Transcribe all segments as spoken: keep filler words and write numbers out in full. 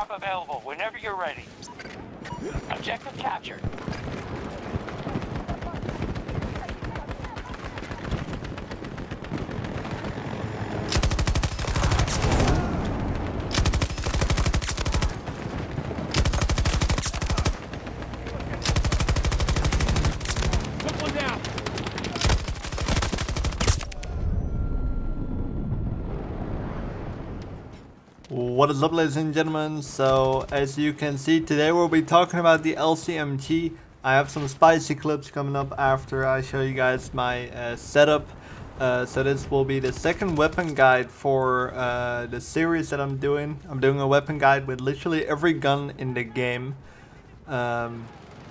airdrop available whenever you're ready. Objective captured. What is up, ladies and gentlemen? So as you can see, today we'll be talking about the L C M G. I have some spicy clips coming up after I show you guys my uh, setup. Uh, so this will be the second weapon guide for uh, the series that I'm doing. I'm doing a weapon guide with literally every gun in the game. Um,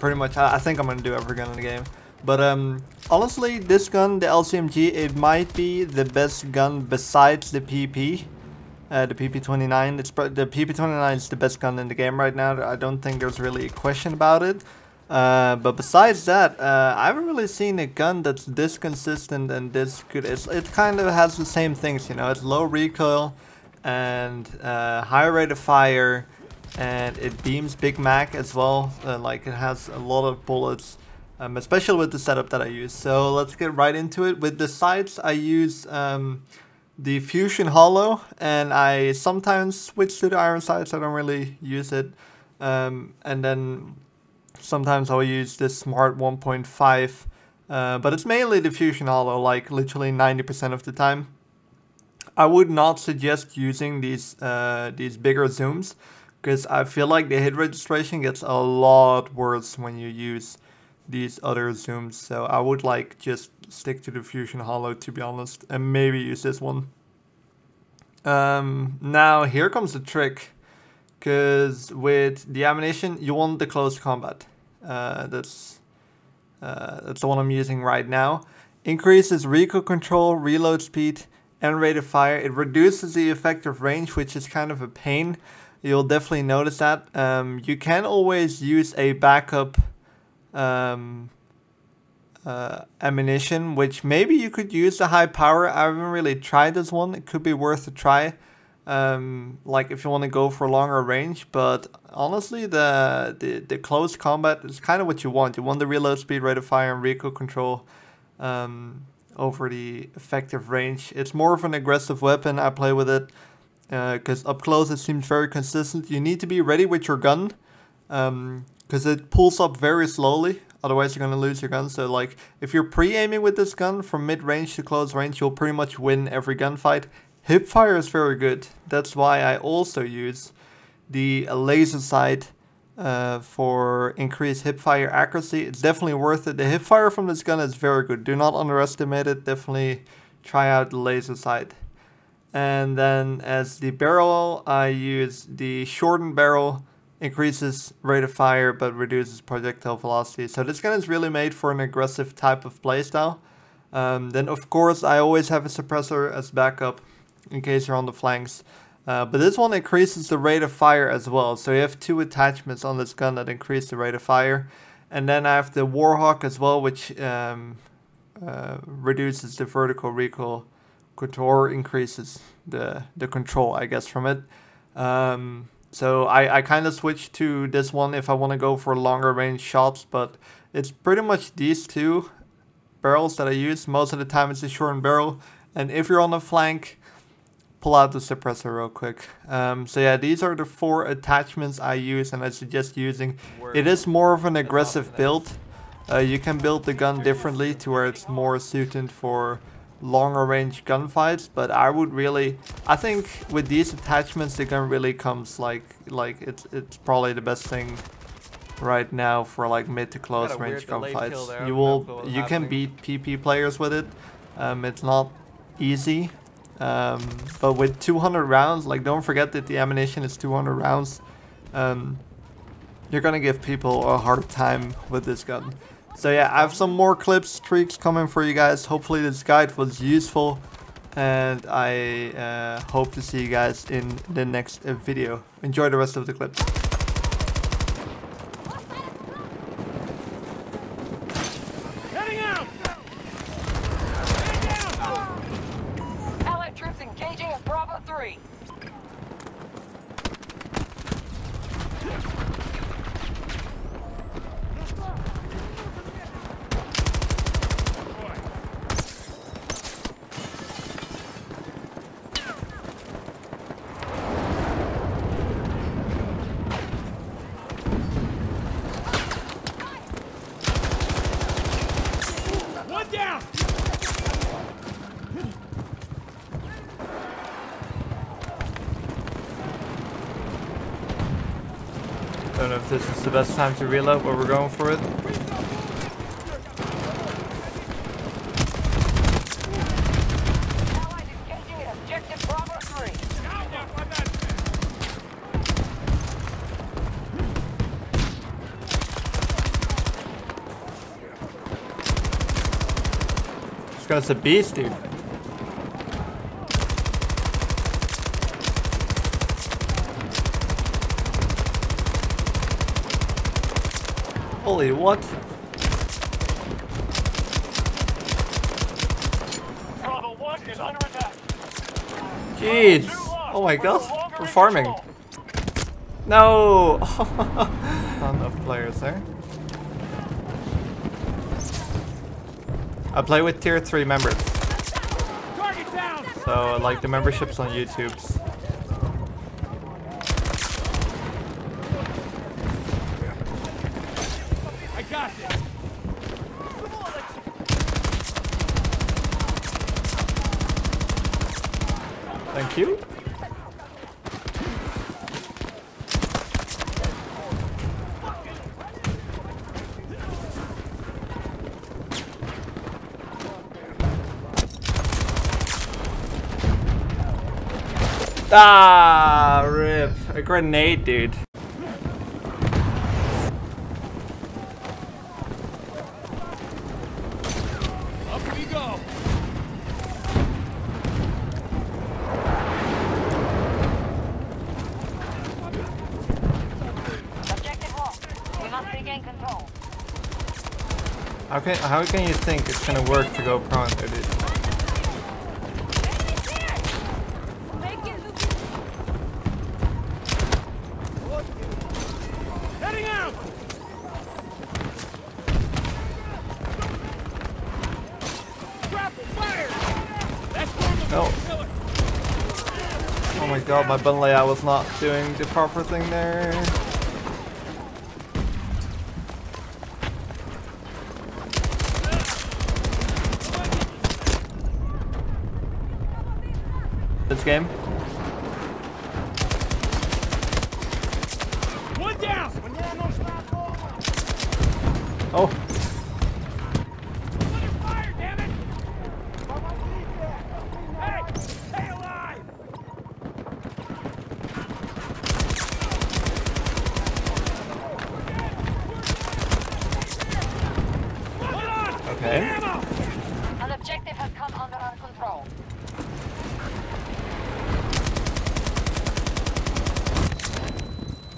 pretty much, I, I think I'm gonna do every gun in the game. But um, honestly, this gun, the L C M G, it might be the best gun besides the P P. Uh, the P P twenty-nine, it's the P P twenty-nine is the best gun in the game right now. I don't think there's really a question about it. Uh, but besides that, uh, I haven't really seen a gun that's this consistent and this good. It's, it kind of has the same things, you know. It's low recoil and uh, high rate of fire, and it beams Big Mac as well. Uh, like it has a lot of bullets, um, especially with the setup that I use. So let's get right into it. With the sights, I use. Um, The Fusion Holo, and I sometimes switch to the iron sights. I don't really use it, um, and then sometimes I'll use this Smart one point five, uh, but it's mainly the Fusion Holo, like literally ninety percent of the time. I would not suggest using these uh, these bigger zooms, because I feel like the hit registration gets a lot worse when you use these other zooms. So I would like just stick to the Fusion Holo, to be honest, and maybe use this one. Um, now here comes the trick, because with the ammunition you want the close combat. Uh, that's uh, that's the one I'm using right now. Increases recoil control, reload speed, and rate of fire. It reduces the effective range, which is kind of a pain. You'll definitely notice that. Um, you can always use a backup um uh ammunition, which maybe you could use the high power. I haven't really tried this one. It could be worth a try, um like if you want to go for longer range. But honestly, the, the the close combat is kind of what you want. You want the reload speed, rate of fire, and recoil control um over the effective range. It's more of an aggressive weapon. I play with it because uh, up close it seems very consistent. You need to be ready with your gun, um because it pulls up very slowly, otherwise you're going to lose your gun. So like, if you're pre-aiming with this gun from mid-range to close range, you'll pretty much win every gunfight. Hipfire is very good. That's why I also use the laser sight uh, for increased hipfire accuracy. It's definitely worth it. The hipfire from this gun is very good. Do not underestimate it. Definitely try out the laser sight. And then as the barrel, I use the shortened barrel. Increases rate of fire but reduces projectile velocity. So this gun is really made for an aggressive type of playstyle. Um, then of course I always have a suppressor as backup in case you're on the flanks. Uh, but this one increases the rate of fire as well. So you have two attachments on this gun that increase the rate of fire. And then I have the Warhawk as well, which um, uh, reduces the vertical recoil control, or increases the, the control, I guess, from it. Um, So I, I kind of switch to this one if I want to go for longer range shots, but it's pretty much these two barrels that I use. Most of the time it's a shortened barrel, and if you're on the flank, pull out the suppressor real quick. Um, so yeah, these are the four attachments I use and I suggest using. It is more of an aggressive build. Uh, you can build the gun differently to where it's more suited for longer range gunfights, but I would really, I think with these attachments the gun really comes like like it's it's probably the best thing right now for like mid to close range gunfights. You will you can beat P P players with it. Um, it's not easy, um, but with two hundred rounds, like don't forget that the ammunition is two hundred rounds. Um, you're gonna give people a hard time with this gun. So yeah, I have some more clips, tricks coming for you guys. Hopefully this guide was useful, and I uh, hope to see you guys in the next video. Enjoy the rest of the clips. Heading out! Heading out! Allied troops engaging at Bravo three. I don't know if this is the best time to reload where we're going for it. This guy's a beast, dude. Holy what? Bravo one is under attack. Jeez. Oh my god. We're farming. No. Not enough players there. I play with tier three members. So I like the memberships on YouTube. Thank you. Ah, rip. A grenade, dude. How can, how can you think it's gonna work to go prone there, dude? Heading out! No. Oh my god, my button layout was not doing the proper thing there. This game. One down. Oh. Fire, damn it. Hey, stay alive. Okay. An objective has come under our control.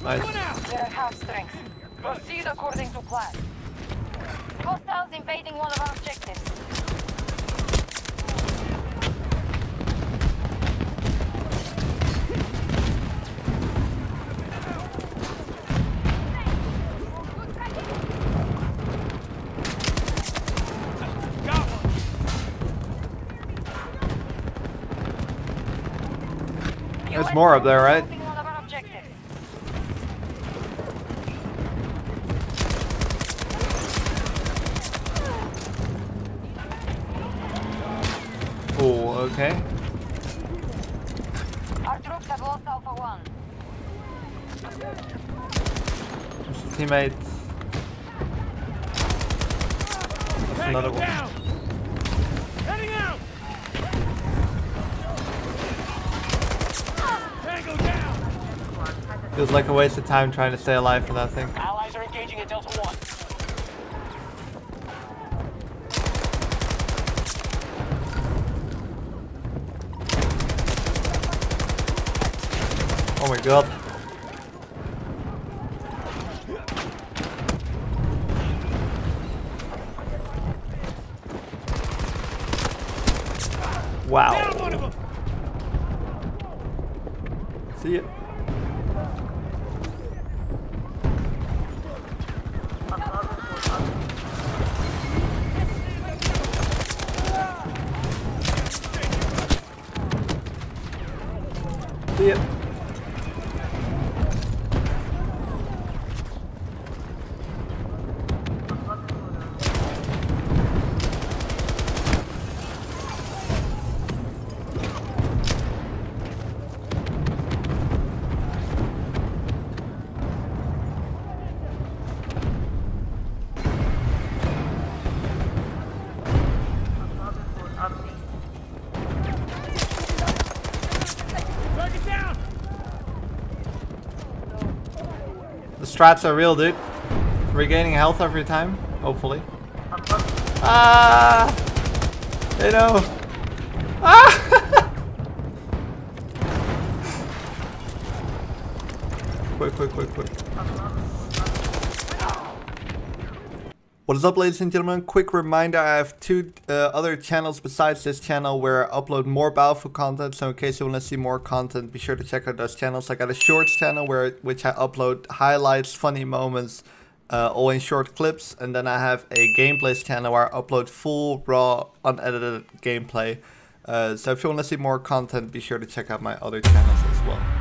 Nice. They're at half strength. Proceed according to plan. Hostiles invading one of our objectives. There's more up there, right? Oh, okay. Our troops have lost Alpha One. Teammates. That's another one. Heading out. Tango down. Feels like a waste of time trying to stay alive for that thing. Allies are engaging at Delta One. Oh my god. Wow. See ya. See ya. Strats are real, dude. Regaining health every time, hopefully. Ah! They know. Ah! Quick, quick, quick, quick. What is up, ladies and gentlemen? Quick reminder, I have two uh, other channels besides this channel where I upload more Battlefield content, so in case you want to see more content, be sure to check out those channels. I got a shorts channel where which I upload highlights, funny moments, uh, all in short clips, and then I have a gameplays channel where I upload full, raw, unedited gameplay. Uh, so if you want to see more content, be sure to check out my other channels as well.